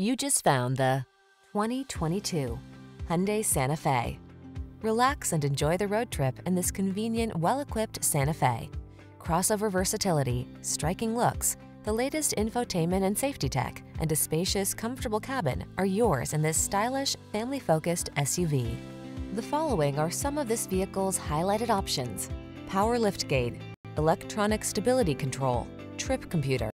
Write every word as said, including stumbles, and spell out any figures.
You just found the twenty twenty-two Hyundai Santa Fe. Relax and enjoy the road trip in this convenient, well-equipped Santa Fe. Crossover versatility, striking looks, the latest infotainment and safety tech, and a spacious, comfortable cabin are yours in this stylish, family-focused S U V. The following are some of this vehicle's highlighted options: power liftgate, electronic stability control, trip computer,